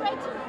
right.